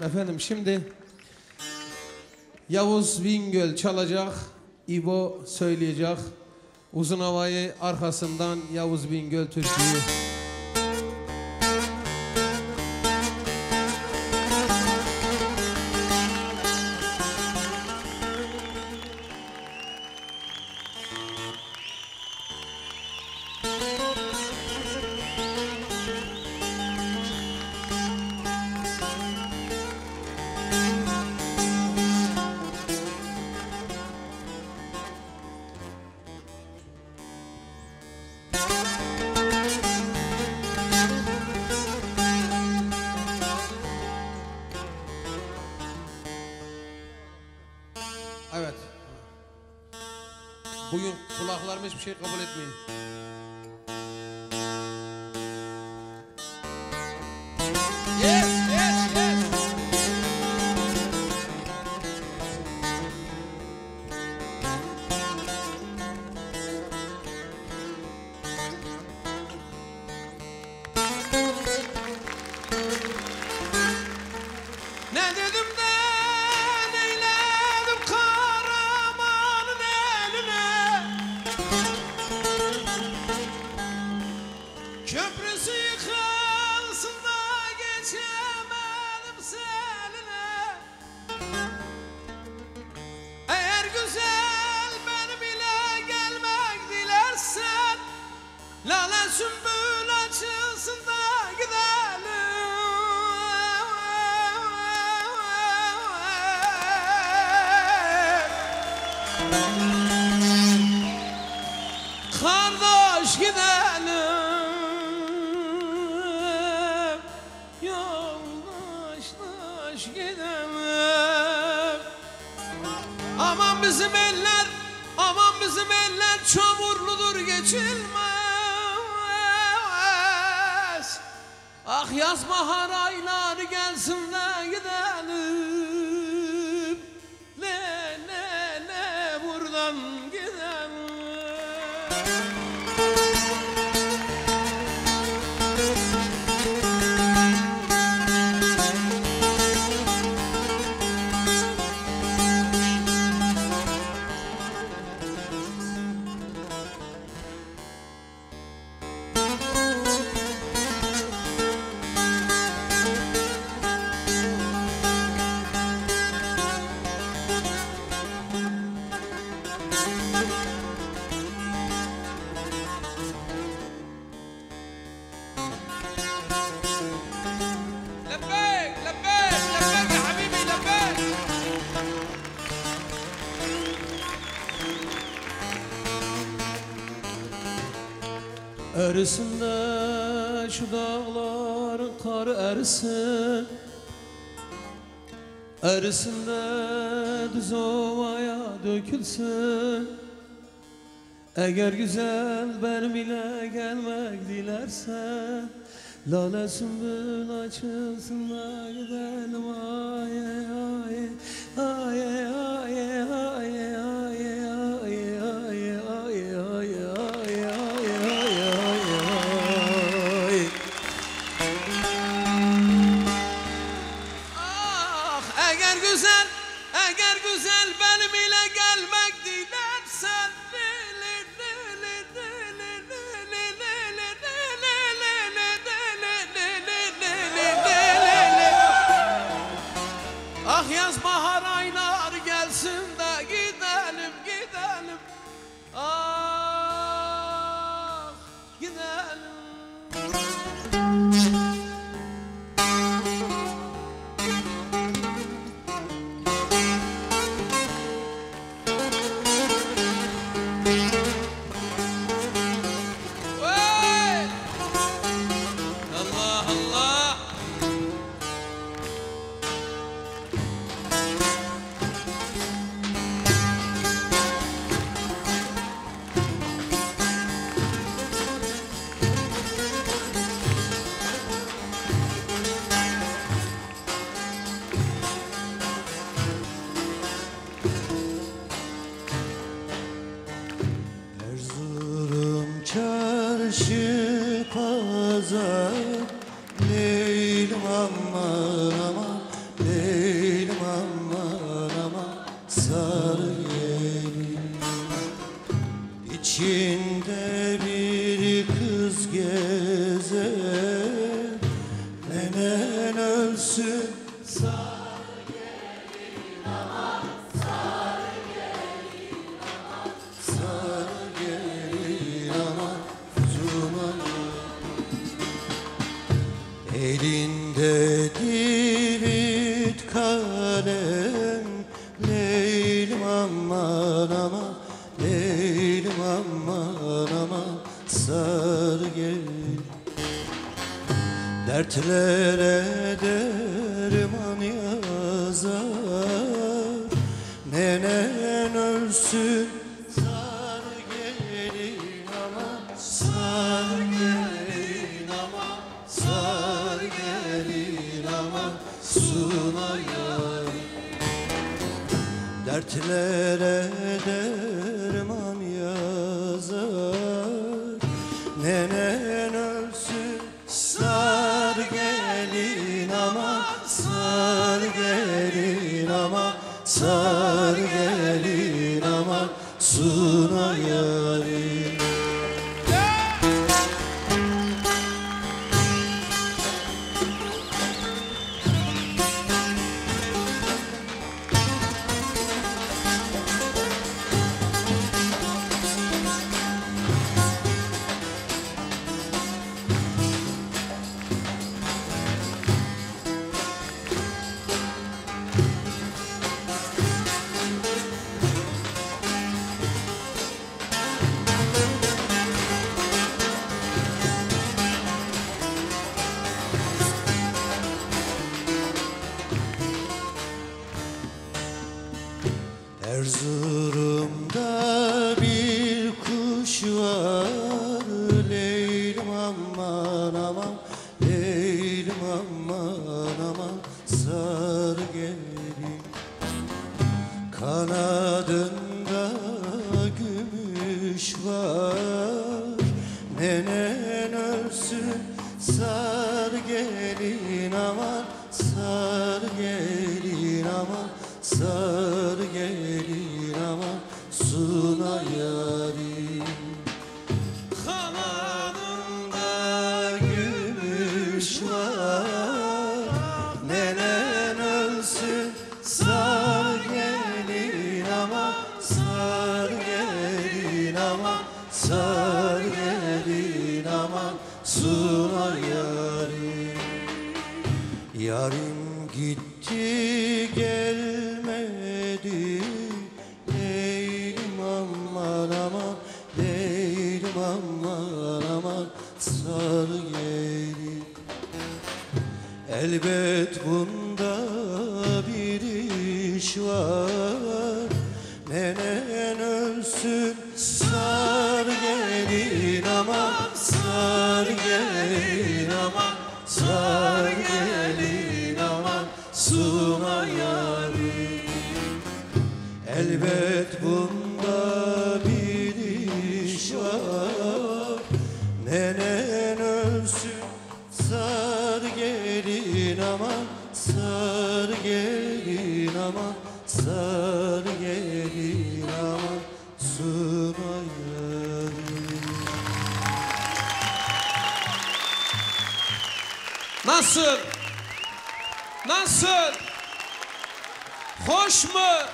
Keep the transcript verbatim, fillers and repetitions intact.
Efendim şimdi Yavuz Bingöl çalacak, İbo söyleyecek. Uzun Havayı arkasından Yavuz Bingöl türküyü. Evet. Bugün kulaklarım hiçbir şey kabul etmiyor. Yes, yes, yes. Ne dedim de? Köprüsü yıkılsın da geçemedim seninle. Eğer güzel benimle gelmek dilersen, lale sümbül açılsın da gidelim. Kardeş gidelim. Gidemem. Aman bizim eller, aman bizim eller çamurludur geçilmez. Ah yaz bahar ayları gelsin de gidelim. Ne ne ne buradan gidelim. Erisin de şu dağlar kar erisin, erisin de düz ovaya dökülsün. Eğer güzel benim ile gelmek dilersen, lale sümbül açılsın da gidelim. Ay ay ay ay ay ay güzel, eğer güzel benim ile gelmek dilersen, dili dili dili dili dili dili dili. Ah yaz bahar aylar gelsin de gidelim gidelim. Ah gidelim. Çarşı pazar neyim aman aman. İçinde bir kız gezer, hemen ölsün. Sarı gelin aman, sarı gelin aman, sarı gelin aman, dumanı. Elinde divit kalem, Leylim aman aman, Leylim aman aman, sarı gelin. Dertlere derman yazar, nenen ölsün. Sarı gelin aman, sarı gelin aman, sarı gelin aman, sunayar. Dertlere derman yazar, nenen ölsün. Sarı gelin aman, sarı gelin aman, sarı gelin aman, suna yarim. Erzurum'da bir kuş var, Leylim aman aman, Leylim aman aman, sarı gelin. Kanadında gümüş var, nenen ölsün. Sarı gelin aman, sarı gelin aman, sarı gelin aman, suna yarim. Kanadında gümüş var, nenen ölsün. Sarı gelin aman, sarı gelin aman, sarı gelin aman, suna yarim. Yarim gitti gel, Leylim aman aman, Leylim aman aman, sarı gelin. Elbet bunda bir iş var, nenen ölsün. Sarı gelin aman, sarı gelin aman, sarı gelin aman, suna yarim. Elbet bunda bir iş var, nenen ölsün. Sarı gelin aman, sarı gelin aman, sarı gelin aman, sunayım. Nasıl? Nasıl? Hoş mu?